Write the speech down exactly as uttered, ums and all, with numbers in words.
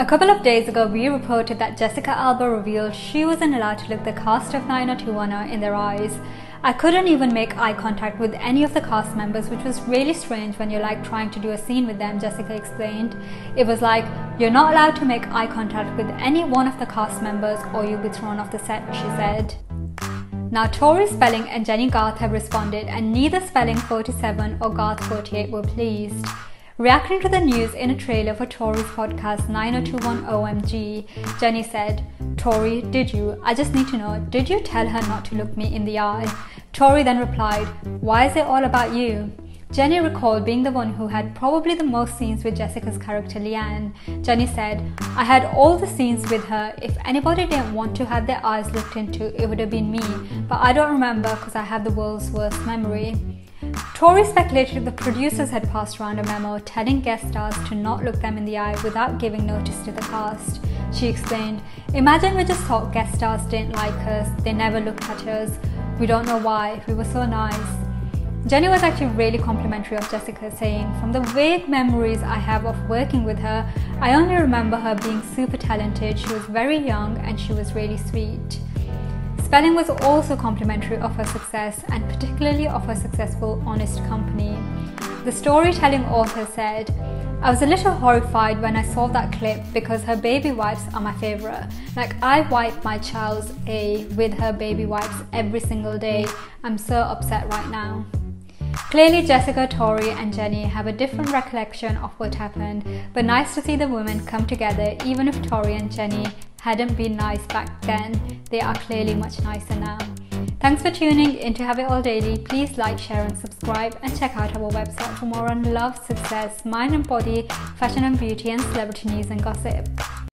A couple of days ago, we reported that Jessica Alba revealed she wasn't allowed to look the cast of nine oh two one oh in their eyes. I couldn't even make eye contact with any of the cast members, which was really strange when you're like trying to do a scene with them, Jessica explained. It was like, you're not allowed to make eye contact with any one of the cast members or you'll be thrown off the set, she said. Now Tori Spelling and Jennie Garth have responded, and neither Spelling forty-seven or Garth forty-eight were pleased. Reacting to the news in a trailer for Tori's podcast nine oh two one O M G, Jennie said, "Tori, did you? I just need to know, did you tell her not to look me in the eye?" Tori then replied, "Why is it all about you?" Jennie recalled being the one who had probably the most scenes with Jessica's character Leanne. Jennie said, "I had all the scenes with her. If anybody didn't want to have their eyes looked into, it would have been me, but I don't remember because I have the world's worst memory." Tori speculated the producers had passed around a memo telling guest stars to not look them in the eye without giving notice to the cast. She explained, "Imagine we just thought guest stars didn't like us, they never looked at us. We don't know why, we were so nice." Jennie was actually really complimentary of Jessica, saying, "From the vague memories I have of working with her, I only remember her being super talented, she was very young and she was really sweet." Spelling was also complimentary of her success, and particularly of her successful Honest Company. The Stori Telling author said, "I was a little horrified when I saw that clip because her baby wipes are my favourite. Like, I wipe my child's A with her baby wipes every single day. I'm so upset right now." Clearly Jessica, Tori and Jennie have a different recollection of what happened, but nice to see the women come together. Even if Tori and Jennie hadn't been nice back then, they are clearly much nicer now. Thanks for tuning in to Have It All Daily. Please like, share and subscribe, and check out our website for more on love, success, mind and body, fashion and beauty, and celebrity news and gossip.